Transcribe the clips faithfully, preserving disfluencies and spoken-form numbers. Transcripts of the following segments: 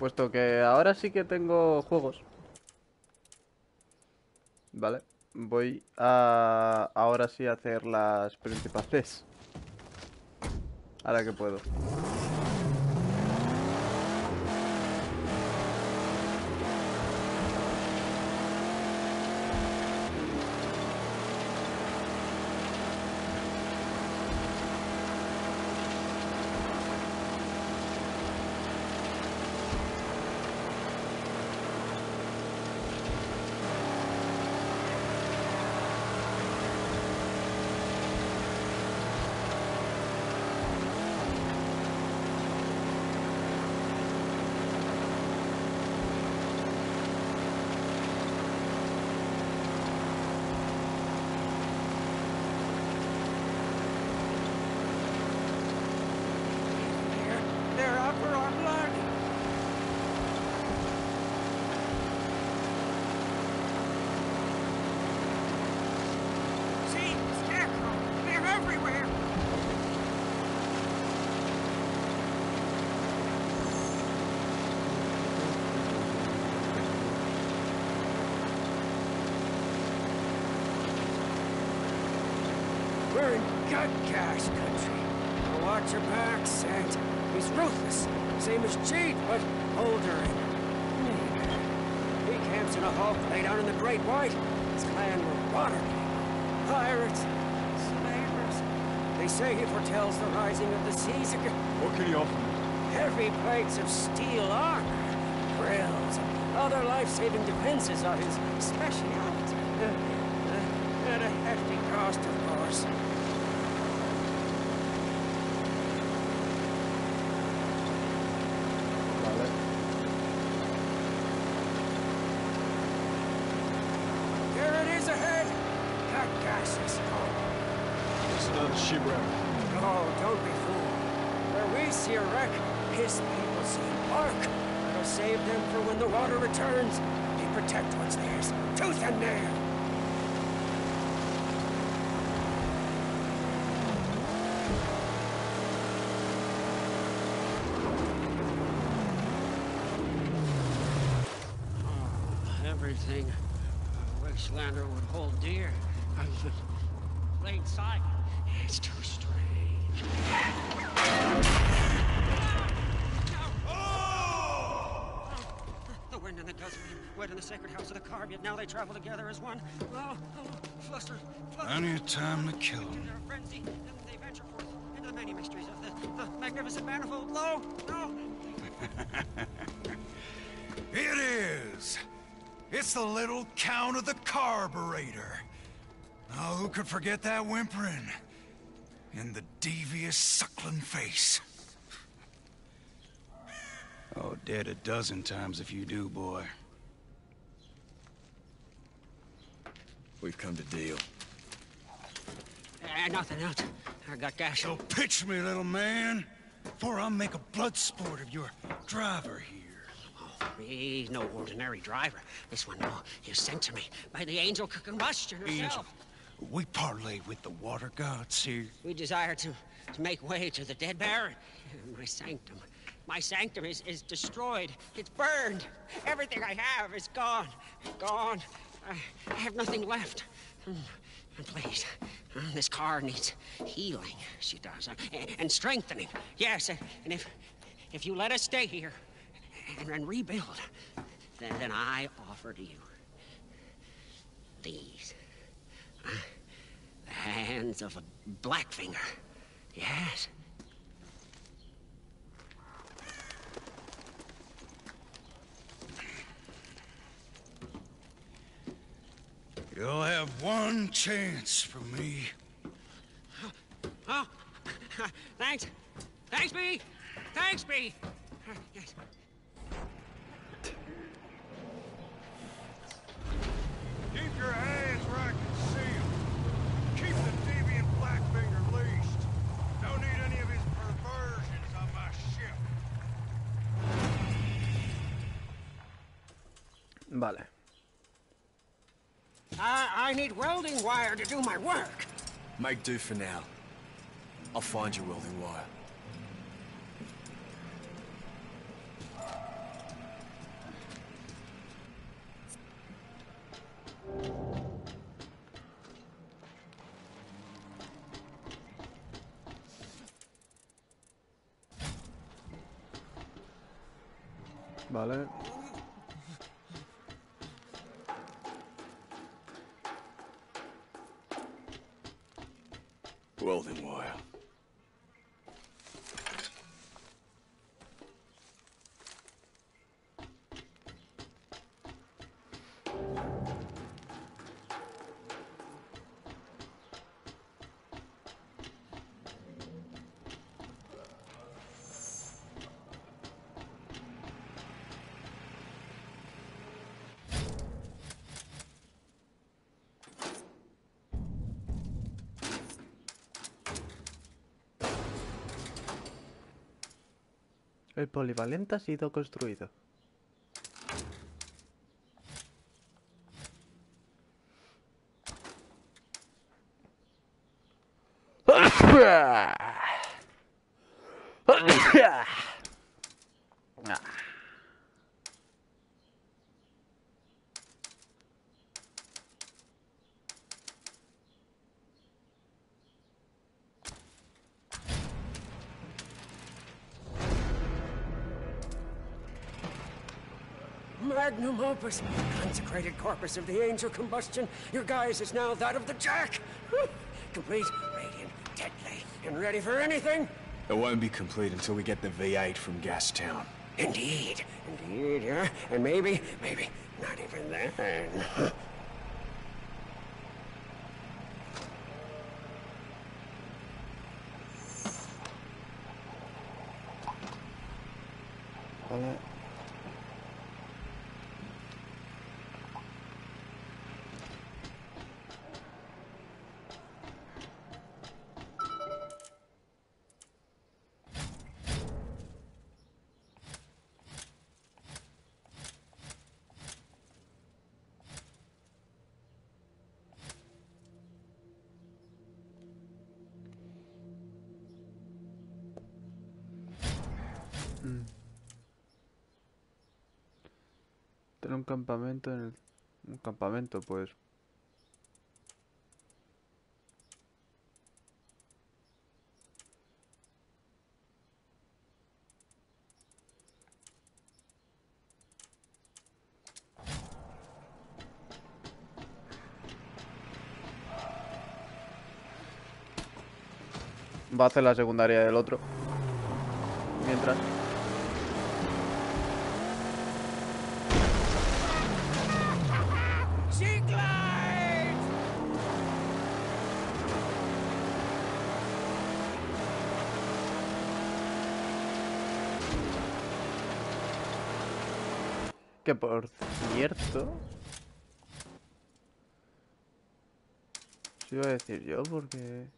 Puesto que ahora sí que tengo juegos. Vale, voy a ahora sí a hacer las principales. Ahora que puedo. Cash country. Watch your back, Santa. He's ruthless, same as Jade, but older and... He camps in a hall plate out in the Great White. His clan were water people, pirates, slavers. They say he foretells the rising of the seas again. What can he offer me? Heavy plates of steel armor, grills, and other life-saving defenses are his specialty. Uh, uh, at a hefty cost, of course. Oh, don't be fooled. Where we see a wreck, his people see an ark. That'll save them for when the water returns. They protect what's theirs, tooth and nail. Oh, everything a wastelander would hold dear. I'm plain sight. It's too strange. Oh! The wind and the dust wed in the sacred house of the carb, yet now they travel together as one. Oh, oh, flustered, flustered. Only a time to kill them. Their frenzy, they venture forth into the many mysteries of the, the magnificent manifold. Lo, no! It is! It's the little count of the carburetor. Oh, who could forget that whimpering? And the devious, suckling face. Oh, dead a dozen times if you do, boy. We've come to deal. Uh, nothing else. I got cash. So pitch me, little man, before I make a blood sport of your driver here. He's no ordinary driver. This one, oh, is sent to me by the Angel Combustion herself. Angel. We parley with the water gods here. We desire to, to make way to the dead Baron. My sanctum, my sanctum is, is destroyed. It's burned. Everything I have is gone. Gone. I, I have nothing left. And please, this car needs healing, she does, and, and strengthening. Yes, and if, if you let us stay here and, and rebuild, then, then I offer to you these. Uh, the hands of a Blackfinger. Yes. You'll have one chance from me. Oh, oh. Thanks. Thanks, me. Thanks, me. Uh, yes. Keep your hands where I can see them. Keep the deviant Blackfinger leased. Don't need any of his perversions on my ship. Vale. I, I need welding wire to do my work. Make do for now. I'll find your welding wire. Powiedzmy, ale... Well then, wire. El polivalente ha sido construido. Magnum opus, consecrated corpus of the angel combustion, your guise is now that of the Jack! Complete, radiant, deadly, and ready for anything! It won't be complete until we get the V eight from Gastown. Indeed, indeed, yeah. And maybe, maybe, not even then. Tener un campamento en el... Un campamento, pues. Va a hacer la secundaria del otro. Mientras... Que por cierto, si iba a decir yo porque...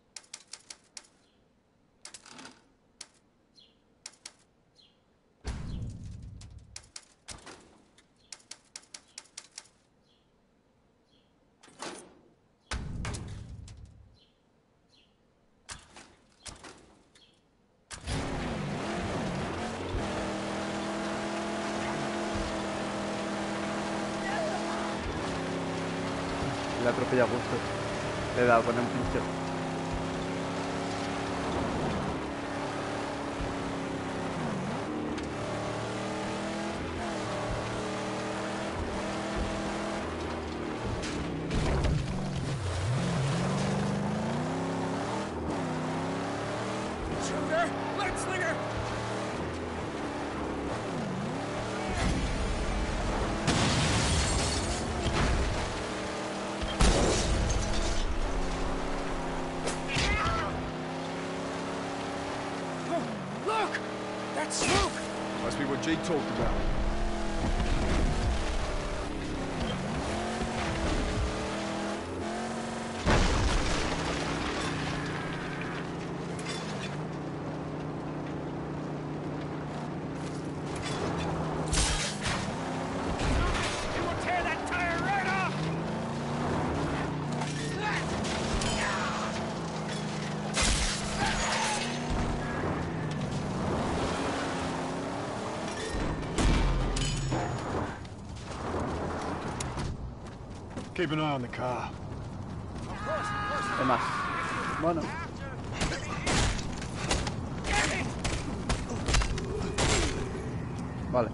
Le atropella justo. Le he dado con un pincho. Jake talked about it. Keep an eye on the car. Demás. Bueno. Vale.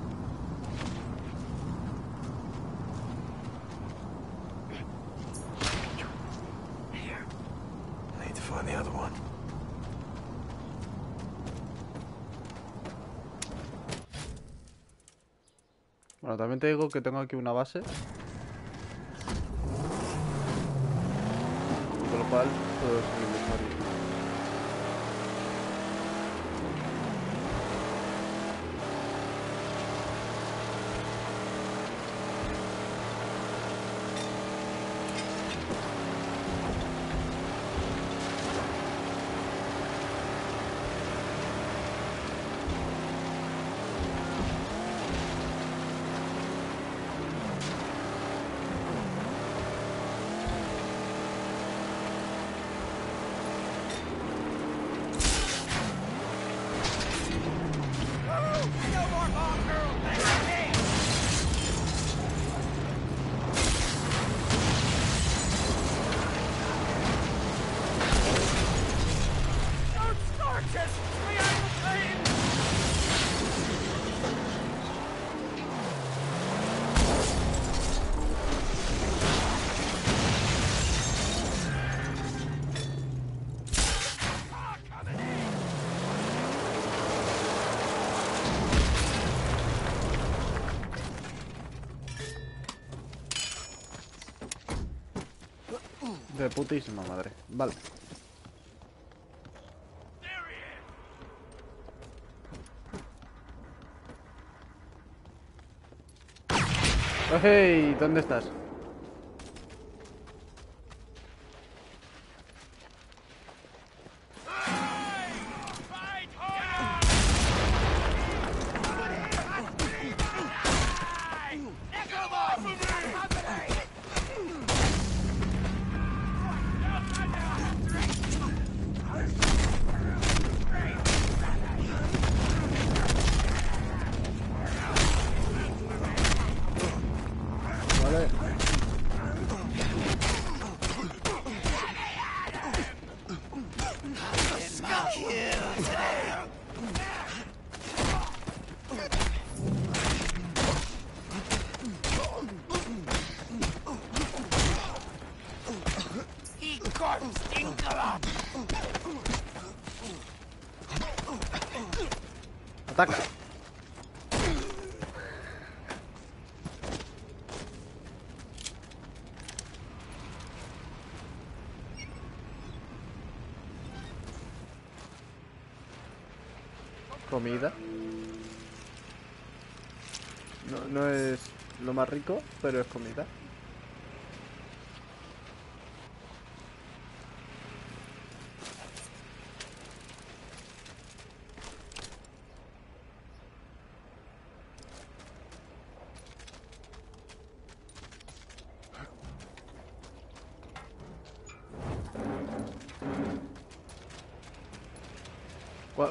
Bueno, también te digo que tengo aquí una base, con lo cual todo es el mismo. De putísima madre. Vale. ¡Hey! ¿Dónde estás? Ataca. Comida. No, no es lo más rico, pero es comida.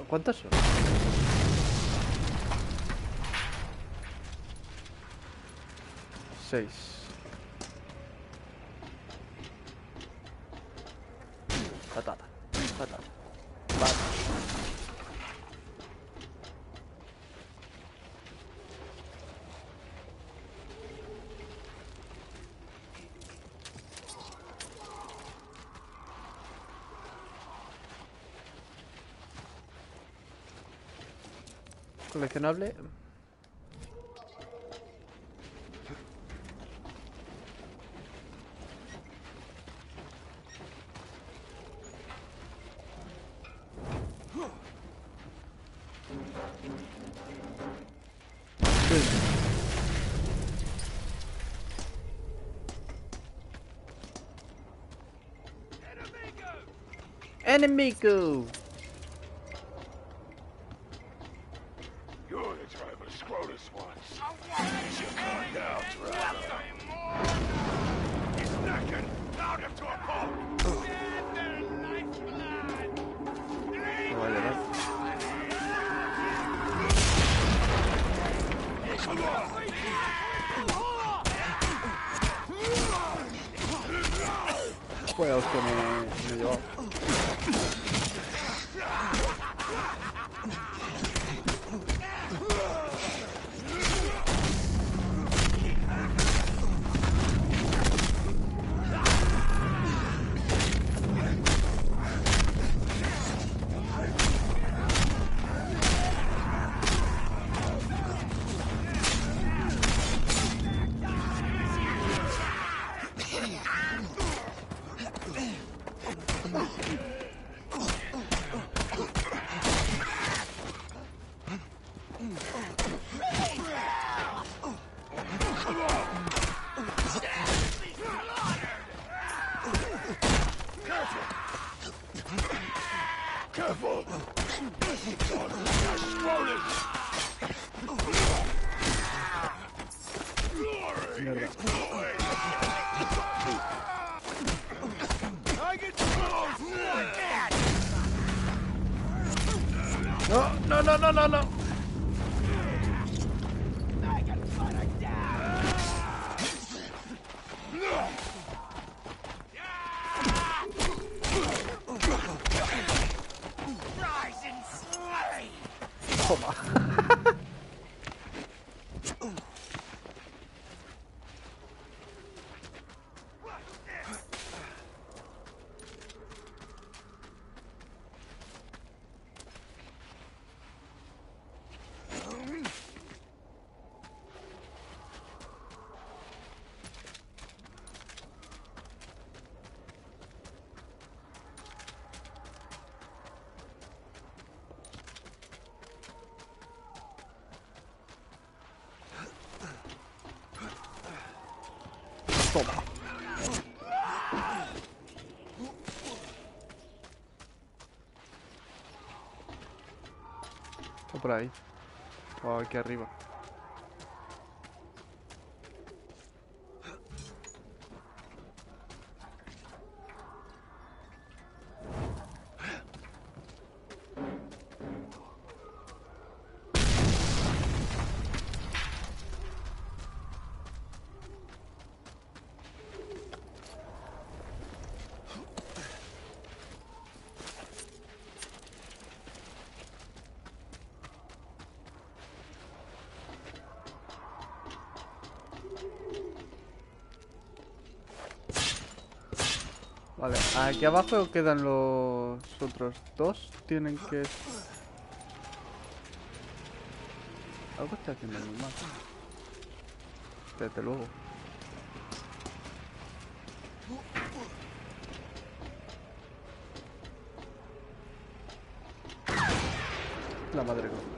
¿Cuántas son? Seis. Patata. Patata. Patata. Coleccionable. Enemigo. Juegos que me, me llevó. mierda. No, no, no, no, no, no. Toma. Está por ahí. O aquí arriba. Vale, aquí abajo quedan los otros dos. Tienen que... Algo está haciendo muy mal. Espérate luego. La madre que...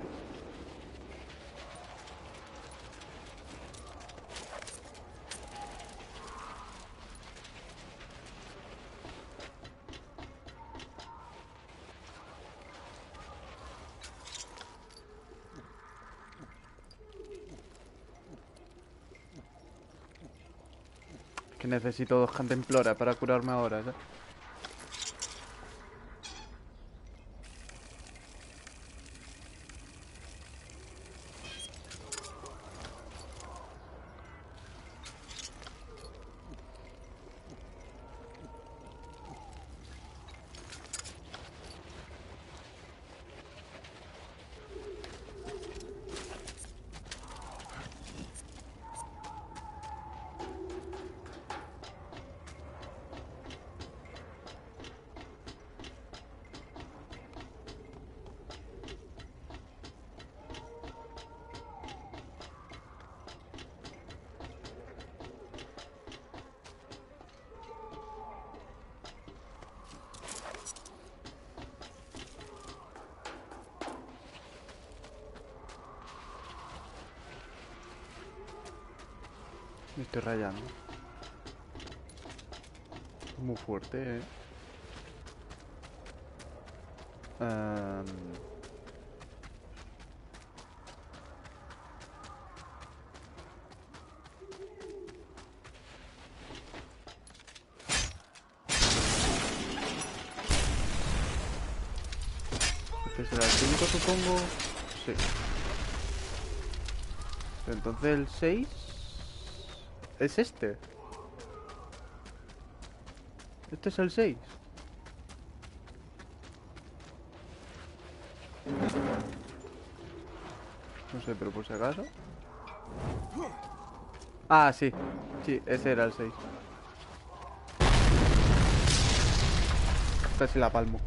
Que necesito dos cantemplora para curarme ahora, ¿sabes? Me estoy rayando. Muy fuerte, eh. Um... Este será el cinco, supongo. Sí. Entonces el seis... Es este. Este es el seis. No sé, pero por si acaso. Ah, sí. Sí, ese era el seis. Casi la palmo.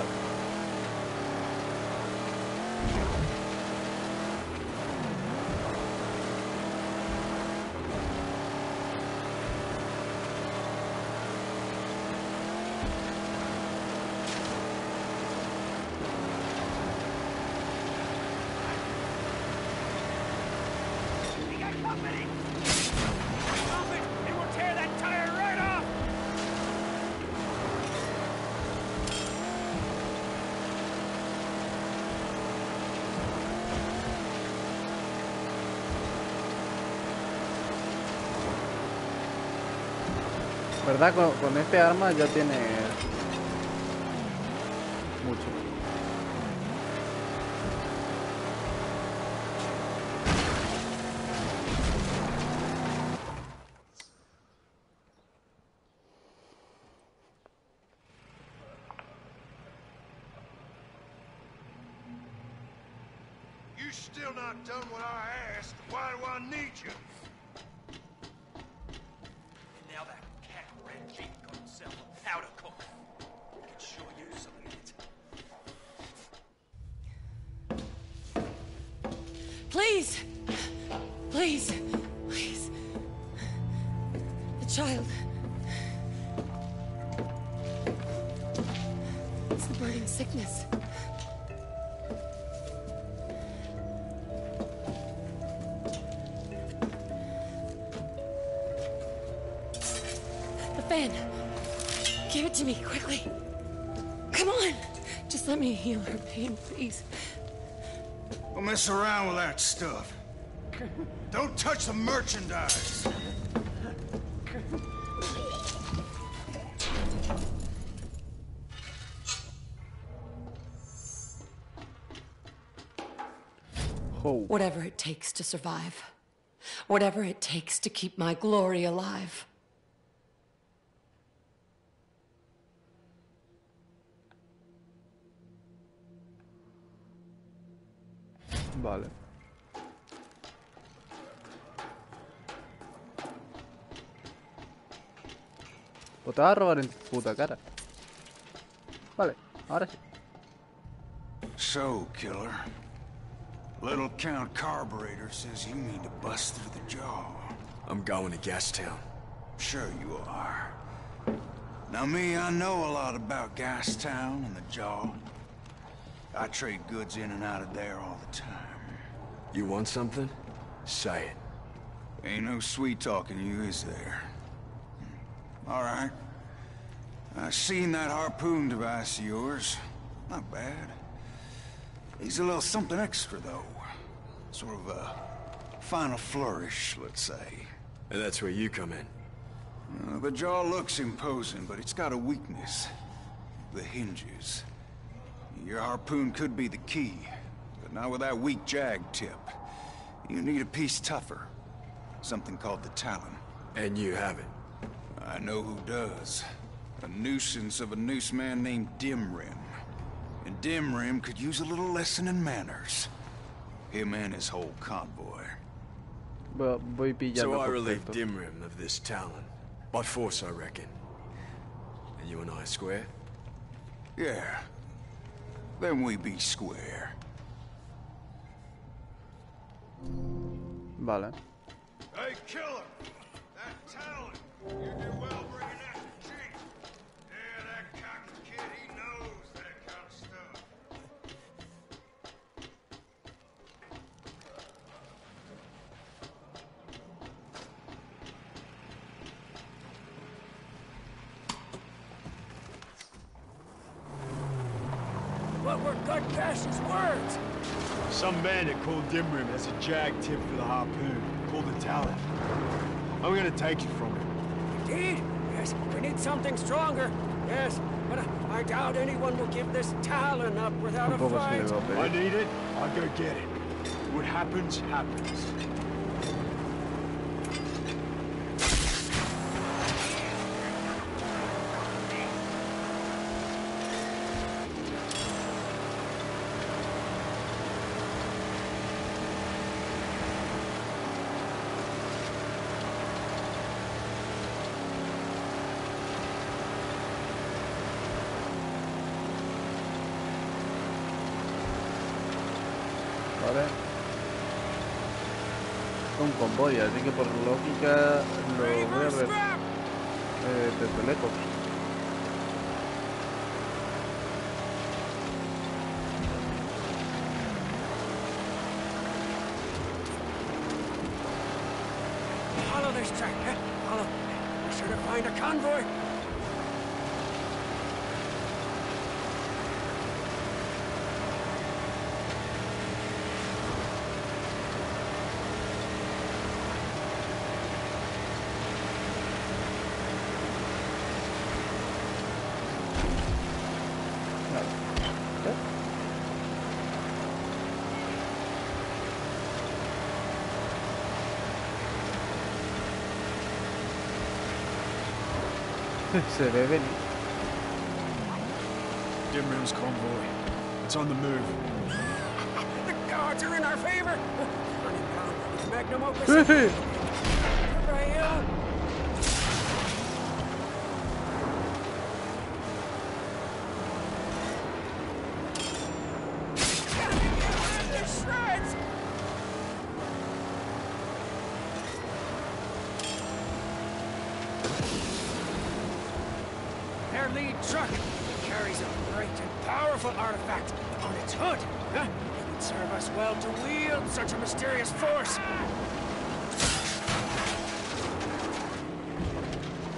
var. ¿Verdad? Con, con este arma ya tiene mucho. You still not done what I asked. Why do I need you? Please, please, please. The child. It's the burning sickness. The fan. Give it to me quickly. Come on. Just let me heal her pain, please. Don't mess around with that stuff. Don't touch the merchandise. Oh. Whatever it takes to survive. Whatever it takes to keep my glory alive. Vale. O te vas a robar en puta cara. Vale, ahora sí. So, killer. Little Count Carburetor says you need to bust through the jaw. I'm going to Gastown. Sure you are. Now me, I know a lot about Gastown and the jaw. I trade goods in and out of there all the time. You want something? Say it. Ain't no sweet talking to you, is there? All right. I seen that harpoon device of yours. Not bad. He's a little something extra, though. Sort of a final flourish, let's say. And that's where you come in. Uh, the jaw looks imposing, but it's got a weakness. The hinges. Your harpoon could be the key, but not with that weak jag tip. You need a piece tougher. Something called the talon. And you have it. I know who does. A nuisance of a noose man named Dimrim. And Dimrim could use a little lesson in manners. Him and his whole convoy. So I relieve Dimrim of this talon. By force, I reckon. And you and I square? Yeah. Then we be square. Vale. Hey, killer! That talent! You do well bringing that to Chief. Yeah, that cocky kid, he knows that kind of stuff. But we're cut Cash's words! Some bandit called Dimrim has a jag tip for the harpoon, called the talon. I'm gonna take it from him. Indeed, yes, we need something stronger. Yes, but I, I doubt anyone will give this talon up without a fight. I need it, I'll go get it. What happens, happens. ahora son convoy, así que por lógica lo voy a ver eh, desde lejos. Follow this track, eh? Follow. We're sure to find a convoy. Se ve venir. Dimrim's convoy. It's on the move. The gods are in our favor. Magnum opus. Their lead truck carries a great and powerful artifact on its hood. Huh? It would serve us well to wield such a mysterious force.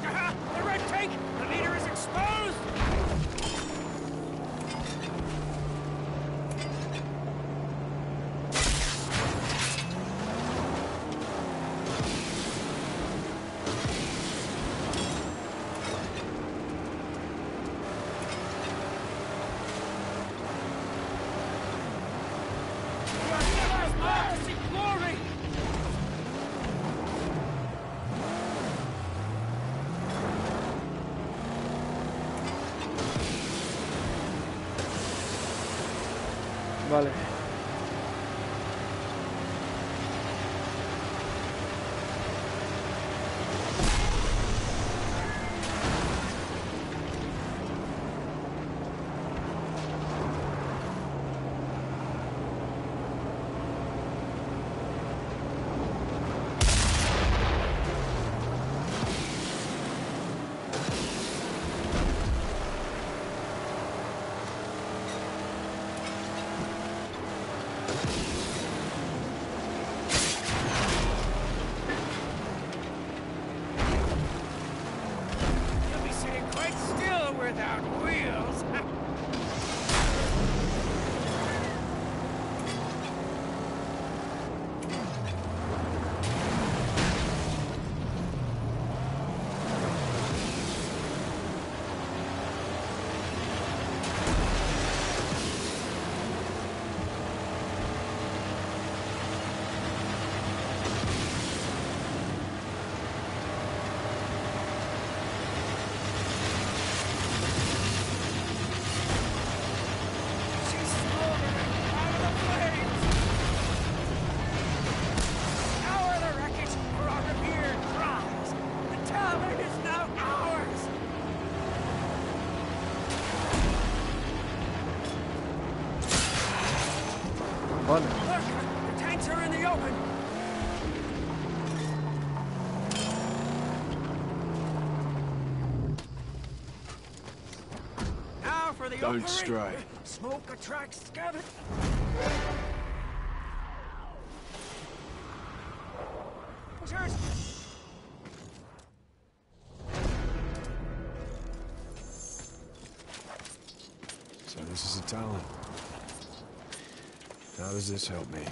Aha! The red tank! The leader is exposed! Vale. Look, the tanks are in the open. Now for the Don't opening. Stray. Smoke attracts scavengers. So this is Italian. How does this help me?